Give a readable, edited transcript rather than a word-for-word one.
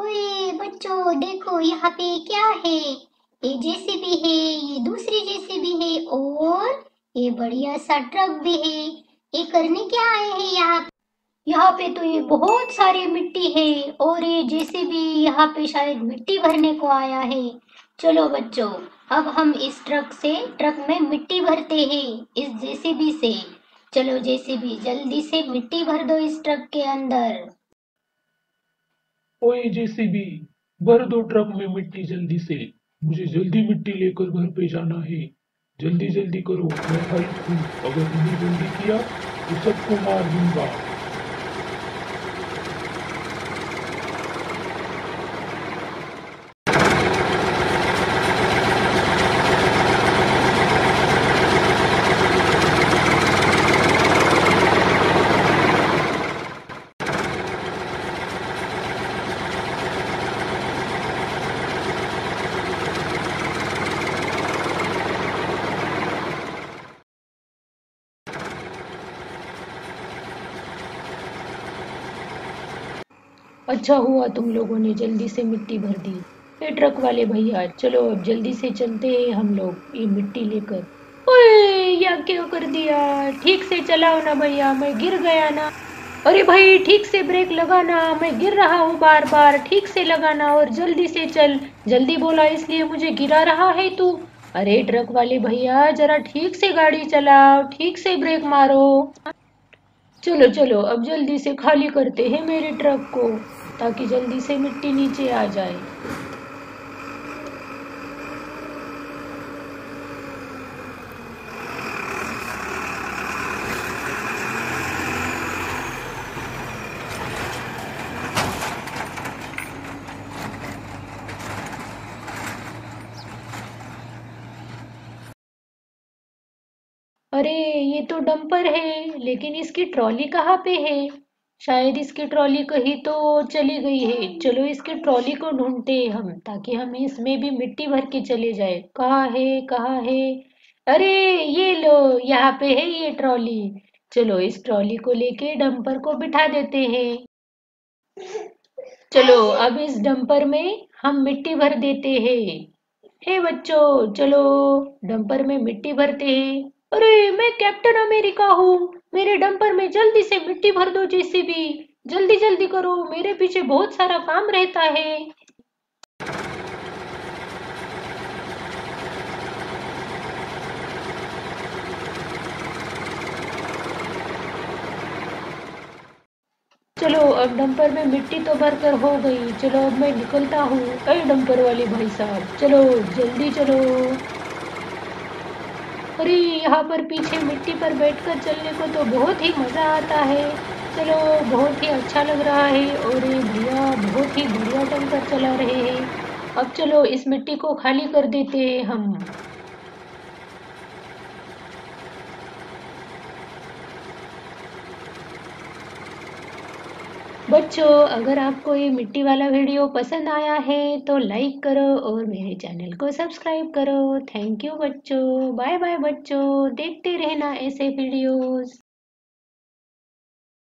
ओए बच्चों देखो यहाँ पे क्या है, ये जेसीबी है, ये दूसरी जेसीबी है और ये बढ़िया सा ट्रक भी है। ये करने क्या आए हैं यहाँ पे तो ये बहुत सारी मिट्टी है और ये जेसीबी यहाँ पे शायद मिट्टी भरने को आया है। चलो बच्चों अब हम इस ट्रक में मिट्टी भरते हैं इस जेसीबी से। चलो जेसीबी जल्दी से मिट्टी भर दो इस ट्रक के अंदर। ओए जेसीबी भर दो ट्रक में मिट्टी जल्दी से, मुझे जल्दी मिट्टी लेकर घर पे जाना है। जल्दी जल्दी करो, मैं हेल्प हूँ, अगर नहीं जल्दी किया तो सबको मार दूंगा। अच्छा हुआ तुम लोगों ने जल्दी से मिट्टी भर दी। ये ट्रक वाले भैया चलो अब जल्दी से चलते हैं हम लोग ये मिट्टी लेकर। ओए या क्या कर दिया, ठीक से चलाओ ना भैया, मैं गिर गया ना। अरे भाई ठीक से ब्रेक लगाना, मैं गिर रहा हूँ बार बार, ठीक से लगाना और जल्दी से चल। जल्दी बोला इसलिए मुझे गिरा रहा है तू। अरे ट्रक वाले भैया जरा ठीक से गाड़ी चलाओ, ठीक से ब्रेक मारो। चलो चलो अब जल्दी से खाली करते हैं मेरे ट्रक को ताकि जल्दी से मिट्टी नीचे आ जाए। अरे ये तो डंपर है लेकिन इसकी ट्रॉली कहाँ पे है, शायद इसकी ट्रॉली कहीं तो चली गई है। चलो इसकी ट्रॉली को ढूंढते हैं हम ताकि हम इसमें भी मिट्टी भर के चले जाए। कहाँ है कहाँ है, अरे ये लो यहाँ पे है ये ट्रॉली। चलो इस ट्रॉली को लेके डंपर को बिठा देते हैं। चलो अब इस डंपर में हम मिट्टी भर देते हैं। हे बच्चों चलो डंपर में मिट्टी भरते हैं। अरे मैं कैप्टन अमेरिका हूँ, मेरे डंपर में जल्दी से मिट्टी भर दो जेसीबी, जल्दी जल्दी करो, मेरे पीछे बहुत सारा काम रहता है। चलो अब डंपर में मिट्टी तो भरकर हो गई। चलो अब मैं निकलता हूँ। अरे डंपर वाले भाई साहब चलो जल्दी चलो। अरे यहाँ पर पीछे मिट्टी पर बैठकर चलने को तो बहुत ही मज़ा आता है। चलो बहुत ही अच्छा लग रहा है और ये भैया बहुत ही बढ़िया ढंग कर चला रहे हैं। अब चलो इस मिट्टी को खाली कर देते हैं हम। बच्चों अगर आपको ये मिट्टी वाला वीडियो पसंद आया है तो लाइक करो और मेरे चैनल को सब्सक्राइब करो। थैंक यू बच्चों, बाय बाय बच्चों, देखते रहना ऐसे वीडियोस।